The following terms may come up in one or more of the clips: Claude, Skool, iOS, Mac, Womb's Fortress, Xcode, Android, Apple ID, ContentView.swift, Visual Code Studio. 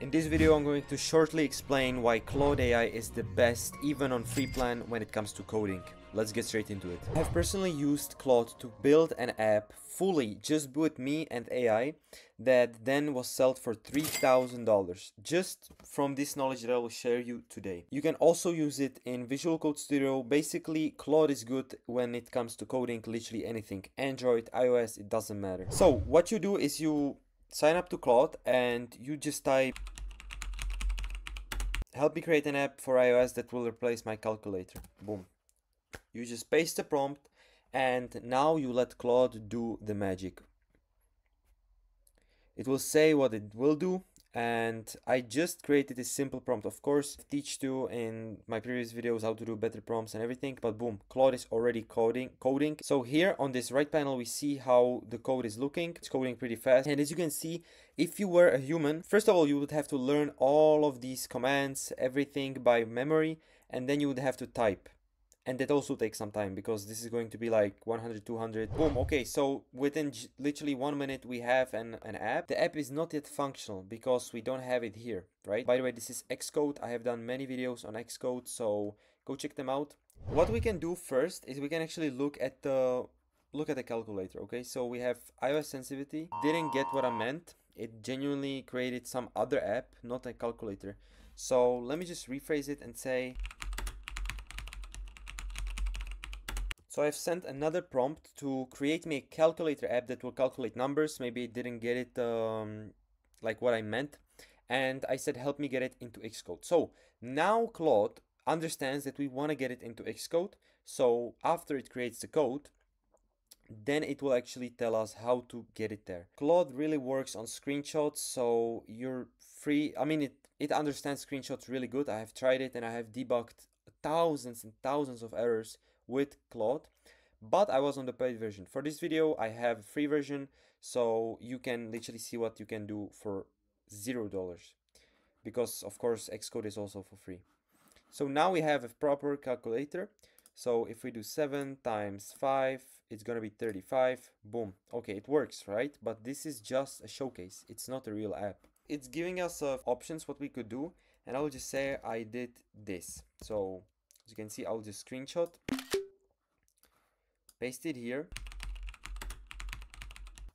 In this video I'm going to shortly explain why Claude AI is the best even on free plan when it comes to coding. Let's get straight into it. I have personally used Claude to build an app fully just with me and AI that then was sold for $3,000 just from this knowledge that I will share you today. You can also use it in Visual Code Studio. Basically, Claude is good when it comes to coding literally anything. Android, iOS, it doesn't matter. So what you do is you sign up to Claude and you just type "help me create an app for iOS that will replace my calculator." Boom. You just paste the prompt and now you let Claude do the magic. It will say what it will do, and I just created a simple prompt. Of course, I teach you in my previous videos how to do better prompts and everything, but boom, Claude is already coding. So here on this right panel, we see how the code is looking. It's coding pretty fast. And as you can see, if you were a human, first of all, you would have to learn all of these commands, everything by memory, and then you would have to type. And that also takes some time because this is going to be like 100, 200. Boom. Okay, so within literally 1 minute, we have an app. The app is not yet functional because we don't have it here, right? By the way, this is Xcode. I have done many videos on Xcode, so go check them out. What we can do first is we can actually look at the calculator. Okay, so we have iOS sensitivity. Didn't get what I meant. It genuinely created some other app, not a calculator. So let me just rephrase it and say. So I've sent another prompt to create me a calculator app that will calculate numbers. Maybe it didn't get it like what I meant. And I said, help me get it into Xcode. So now Claude understands that we want to get it into Xcode. So after it creates the code, then it will actually tell us how to get it there. Claude really works on screenshots. So you're free. I mean, it understands screenshots really good. I have tried it and I have debugged thousands and thousands of errors with Claude, but I was on the paid version. For this video, I have a free version, so you can literally see what you can do for $0 because of course Xcode is also for free. So now we have a proper calculator. So if we do 7 times 5, it's gonna be 35. Boom. Okay, it works, right? But this is just a showcase. It's not a real app. It's giving us options what we could do, and I'll just say I did this. So as you can see, I'll just screenshot, paste it here.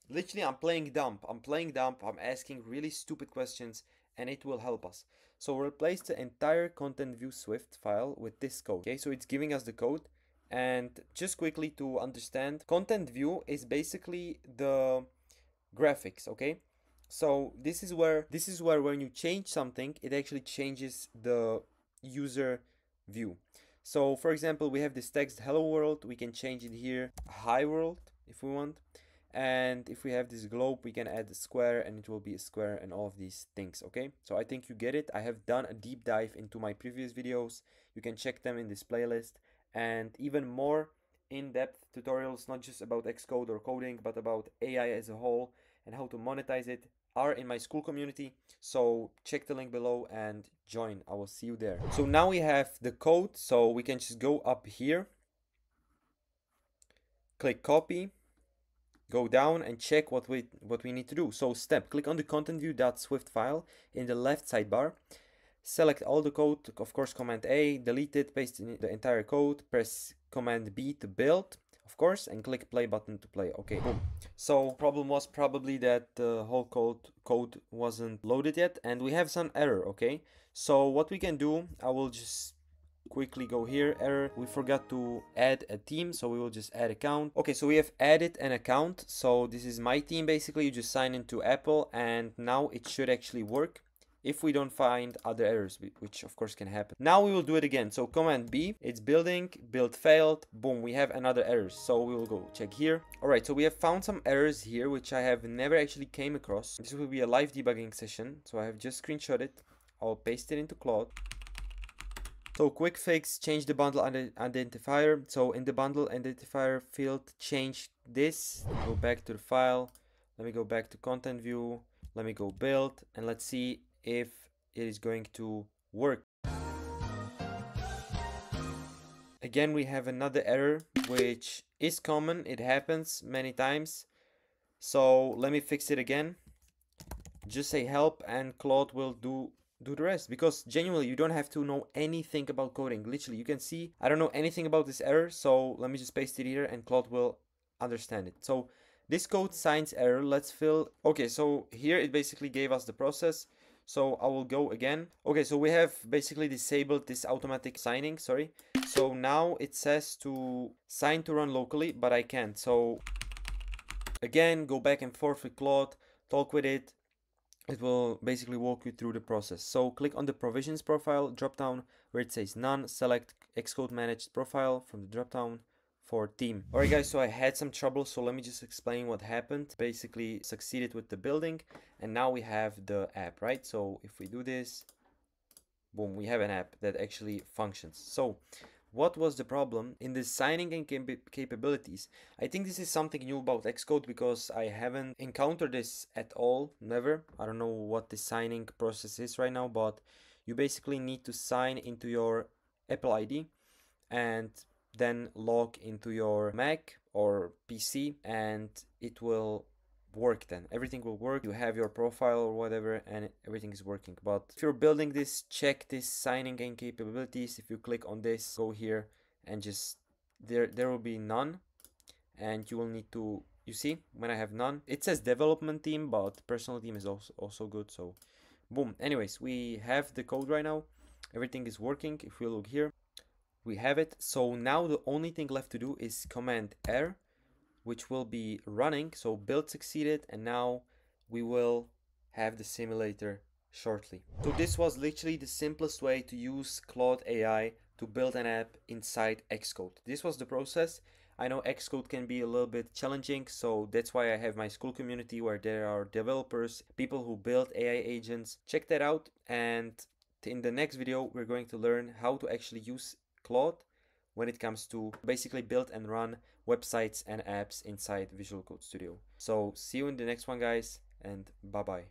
Literally, I'm playing dump. I'm asking really stupid questions and it will help us. So we'll replace the entire ContentView.swift file with this code. Okay, so it's giving us the code. And just quickly to understand, ContentView is basically the graphics, okay? So this is where when you change something, it actually changes the user view. So for example, we have this text "hello world." We can change it here "hi world" if we want, and if we have this globe, we can add a square and it will be a square and all of these things. Okay, so I think you get it. I have done a deep dive into my previous videos. You can check them in this playlist, and even more in-depth tutorials, not just about Xcode or coding, but about AI as a whole and how to monetize it, are in my Skool community. So check the link below and join. I will see you there. So now we have the code, so we can just go up here, click copy, go down and check what we need to do. So step, click on the ContentView.swift file in the left sidebar, select all the code, of course command A, delete it, paste in the entire code, press command B to build, of course, and click play button to play. Okay, boom. So problem was probably that the whole code wasn't loaded yet and we have some error. Okay, so what we can do, I will just quickly go here. Error, we forgot to add a team, so we will just add account. Okay, so we have added an account. So this is my team. Basically, you just sign into Apple and now it should actually work if we don't find other errors, which of course can happen. Now we will do it again. So command B, it's building, build failed, boom, we have another error. So we will go check here. All right, so we have found some errors here, which I have never actually came across. This will be a live debugging session. So I have just screenshot it. I'll paste it into Claude. So quick fix, change the bundle identifier. So in the bundle identifier field, change this, go back to the file. Let me go back to content view. Let me go build and let's see if it is going to work. Again, we have another error, which is common. It happens many times. So let me fix it again. just say help and Claude will do the rest, because genuinely you don't have to know anything about coding. Literally, you can see I don't know anything about this error, so let me just paste it here and Claude will understand it. So this code signs error, let's fill. Okay, so here it basically gave us the process, so I will go again. Okay, so we have basically disabled this automatic signing, sorry. So now it says to sign to run locally, but I can't. So again, go back and forth with Claude, talk with it. It will basically walk you through the process. So click on the provisions profile drop down where it says none, select Xcode managed profile from the drop down for team. Alright guys, so I had some trouble, so let me just explain what happened. Basically succeeded with the building and now we have the app, right? So if we do this, boom, we have an app that actually functions. So what was the problem in the signing and capabilities? I think this is something new about Xcode because I haven't encountered this at all, never. I don't know what the signing process is right now, but you basically need to sign into your Apple ID and then log into your Mac or PC and it will work then. Everything will work. You have your profile or whatever and everything is working. But if you're building this, check this signing and capabilities. If you click on this, go here and just there will be none and you will need to, you see, when I have none, it says development team, but personal team is also good. So boom. Anyways, we have the code right now. Everything is working. If we look here, we have it. So now the only thing left to do is command R, which will be running. So build succeeded, and now we will have the simulator shortly. So this was literally the simplest way to use Claude AI to build an app inside Xcode. This was the process. I know Xcode can be a little bit challenging, so that's why I have my Skool community where there are developers, people who build AI agents. Check that out, and in the next video we're going to learn how to actually use Claude when it comes to basically build and run websites and apps inside Visual Code Studio. So see you in the next one guys, and bye bye.